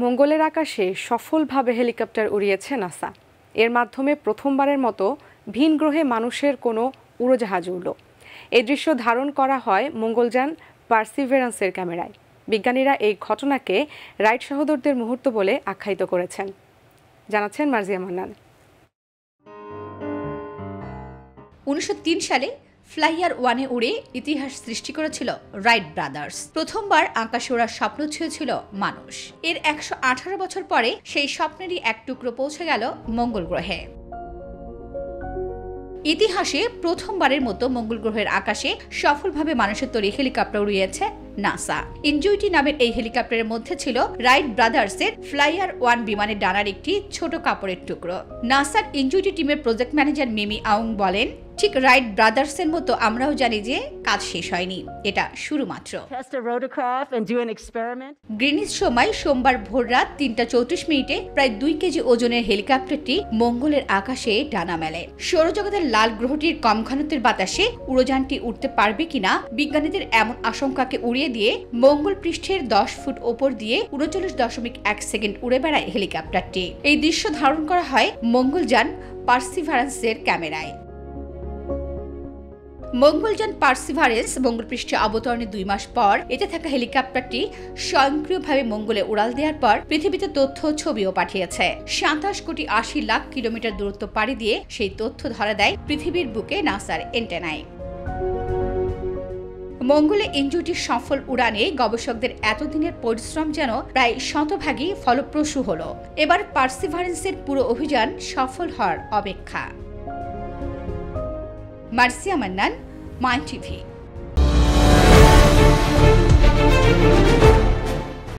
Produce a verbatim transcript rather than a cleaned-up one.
मंगलेर आकाशे सफलभावे helicopter उड़िয়েছে NASA. एर माध्यमे प्रथमबारेर मतो भिन ग्रहे मानुषेर कोनो उड़ोजाहाज उड़ल। ए दृश्य धारण करा हय मंगलयान पार्सिभेरेंसेर क्यामेराय। विज्ञानीरा ए घटनाके राइट सहोदरदेर मुहूर्त बोले आख्यायित करेछेन। जानाচ্ছেন মার্জিয়া মান্নান। उन्नीस सौ तीन साले फ्लाइयार वाने उड़े इतिहास सृष्टि करेছিল রাইট ব্রাদার্স। প্রথমবার আকাশে ওড়ার স্বপ্ন ছুঁয়েছিল মানুষ। এর एक सौ अठारह বছর পরে সেই স্বপ্নেরই এক টুকরো পৌঁছে গেল মঙ্গল গ্রহে। ইতিহাসে প্রথমবারের মতো মঙ্গল গ্রহের আকাশে সফলভাবে মানুষের তৈরি হেলিকপ্টার উড়িয়েছে নাসা। ইনজুইটি নামের এই হেলিকপ্টারের মধ্যে ছিল রাইট ব্রাদার্সের ফ্লাইয়ার ওয়ান বিমানের ডানার একটি ছোট কাপড়ের টুকরো। নাসার ইনজুইটি টিমের প্রজেক্ট ম্যানেজার মিমি আউং বলেন, ঠিক রাইট ব্রাদার্সের মতো আমরাও জানি যে কাজ শেষ হয়নি, এটা শুরু মাত্র। গ্রিনিচ সময় সোমবার ভোর রাত তিনটা চৌত্রিশ মিনিটে প্রায় দুই কেজি ওজনের হেলিকপ্টারটি মঙ্গলের আকাশে ডানা মেলে। সৌরজগতের লাল গ্রহটির কম ঘনত্বের বাতাসে উড়োযানটি উঠতে পারবে কিনা বিজ্ঞানীদের এমন আশঙ্কাকে উড়িয়ে দিয়ে মঙ্গল পৃষ্ঠের দশ ফুট ওপর দিয়ে উনচল্লিশ দশমিক এক সেকেন্ড উড়ে বেড়ায় হেলিকপ্টারটি। এই দৃশ্য ধারণ করা হয় মঙ্গলযান পার্সিভারেন্সের ক্যামেরায়। মঙ্গলযান পার্সিভারেন্স মঙ্গলপৃষ্ঠে অবতরণের দুই মাস পর এতে থাকা হেলিকপ্টারটি স্বয়ংক্রিয়ভাবে মঙ্গলে উড়াল দেওয়ার পর পৃথিবীতে তথ্য ছবিও পাঠিয়েছে। সাতাশ কোটি আশি লাখ কিলোমিটার দূরত্ব পাড়ি দিয়ে সেই তথ্য ধরা দেয় পৃথিবীর বুকে নাসার এন্টেনায়। মঙ্গলে ইনজুইটির সফল উড়ানে গবেষকদের এতদিনের পরিশ্রম যেন প্রায় শতভাগই ফলপ্রসূ হলো। এবার পার্সিভারেন্সের পুরো অভিযান সফল হওয়ার অপেক্ষা। Mercia Mannan, my TV.